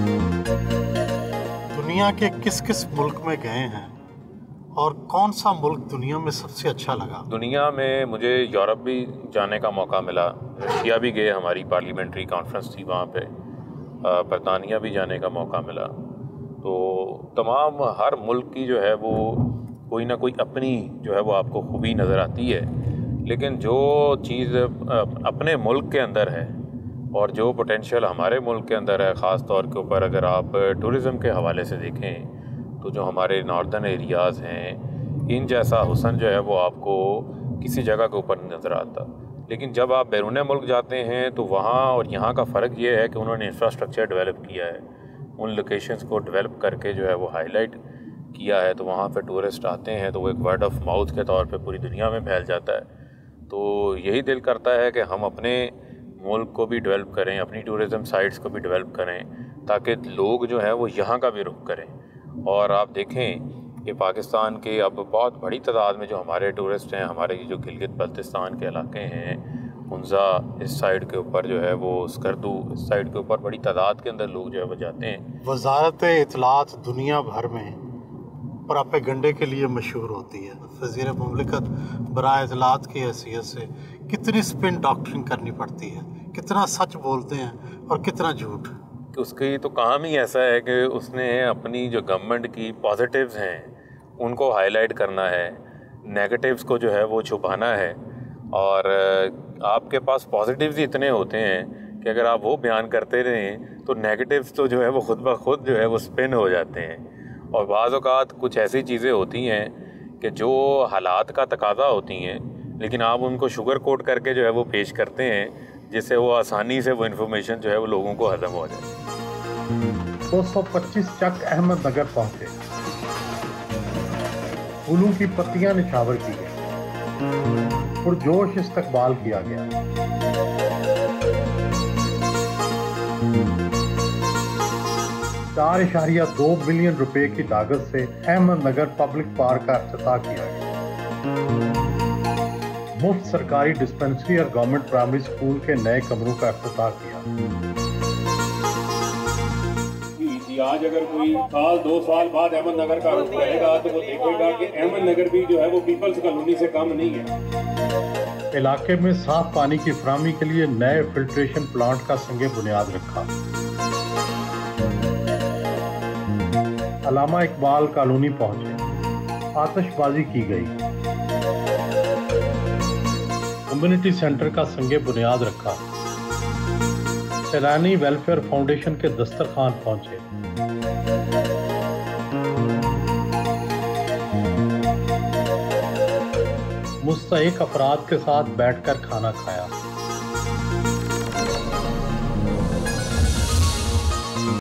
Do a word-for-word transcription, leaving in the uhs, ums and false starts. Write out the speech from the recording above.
दुनिया के किस किस मुल्क में गए हैं और कौन सा मुल्क दुनिया में सबसे अच्छा लगा? दुनिया में मुझे यूरोप भी जाने का मौका मिला, रशिया भी गए, हमारी पार्लियामेंट्री कॉन्फ्रेंस थी वहाँ पे, बरतानिया भी जाने का मौका मिला। तो तमाम हर मुल्क की जो है वो कोई ना कोई अपनी जो है वो आपको खूबी नज़र आती है, लेकिन जो चीज़ अपने मुल्क के अंदर है और जो पोटेंशियल हमारे मुल्क के अंदर है, ख़ास तौर के ऊपर अगर आप टूरिज़म के हवाले से देखें तो जो हमारे नॉर्दर्न एरियाज़ हैं, इन जैसा हुसन जो है वो आपको किसी जगह के ऊपर नहीं नज़र आता। लेकिन जब आप बैरून मुल्क जाते हैं तो वहाँ और यहाँ का फ़र्क ये है कि उन्होंने इंफ्रास्ट्रक्चर डेवलप किया है, उन लोकेशंस को डेवलप करके जो है वो हाईलाइट किया है, तो वहाँ पर टूरिस्ट आते हैं तो वो एक वर्ड ऑफ माउथ के तौर पर पूरी दुनिया में फैल जाता है। तो यही दिल करता है कि हम अपने मुल्क को भी डेवलप करें, अपनी टूरिज़म साइट्स को भी डेवलप करें, ताकि लोग जो हैं वो यहाँ का भी रुख करें। और आप देखें कि पाकिस्तान के अब बहुत बड़ी तादाद में जो हमारे टूरिस्ट हैं, हमारे जो गिलगित बल्तिस्तान के इलाके हैं, कुंजा इस साइड के ऊपर जो है वो स्कर्दू इस साइड के ऊपर बड़ी तादाद के अंदर लोग जो है वो जाते हैं। वजारत इतलात दुनिया भर में परापे गंडे के लिए मशहूर होती है, वज़ीर मुमलिकत बराए इतलात की हैसियत से कितनी स्पिन डॉक्टरिंग करनी पड़ती है, कितना सच बोलते हैं और कितना झूठ। उसकी तो काम ही ऐसा है कि उसने अपनी जो गवर्नमेंट की पॉजिटिव्स हैं उनको हाईलाइट करना है, नेगेटिव्स को जो है वो छुपाना है। और आपके पास पॉजिटिव्स ही इतने होते हैं कि अगर आप वो बयान करते रहें तो नेगेटिव्स तो जो है वो खुद ब खुद जो है वो स्पिन हो जाते हैं। और बाज़ औक़ात कुछ ऐसी चीज़ें होती हैं कि जो हालात का तकाज़ा होती हैं, लेकिन आप उनको शुगर कोट करके जो है वो पेश करते हैं, जिससे वो आसानी से वो इन्फॉर्मेशन जो है वो लोगों को हजम हो जाए। दो सौ पच्चीस चक अहमदनगर पहुँचे, फूलों की पत्तियाँ निछावर की गई, पुरजोश इस्तकबाल किया गया। चार इशारिया दो बिलियन रुपए की लागत से अहमदनगर पब्लिक पार्क का अफ्ताह किया गया। मुफ्त सरकारी डिस्पेंसरी और गवर्नमेंट प्राइमरी स्कूल के नए कमरों का अफ्ताह किया। आज अगर कोई साल दो साल बाद अहमदनगर का रुख रहेगा तो वो देखेगा कि अहमदनगर भी जो है वो पीपल्स कॉलोनी से कम नहीं है। इलाके में साफ पानी की फराहमी के लिए नए फिल्ट्रेशन प्लांट का संग बुनियाद रखा। अलामा इकबाल कॉलोनी पहुंचे, आतिशबाजी की गई, कम्युनिटी सेंटर का संगे बुनियाद रखा। सैलानी वेलफेयर फाउंडेशन के दस्तरखान पहुंचे। मुस्तहिक अफराद के साथ बैठकर खाना खाया।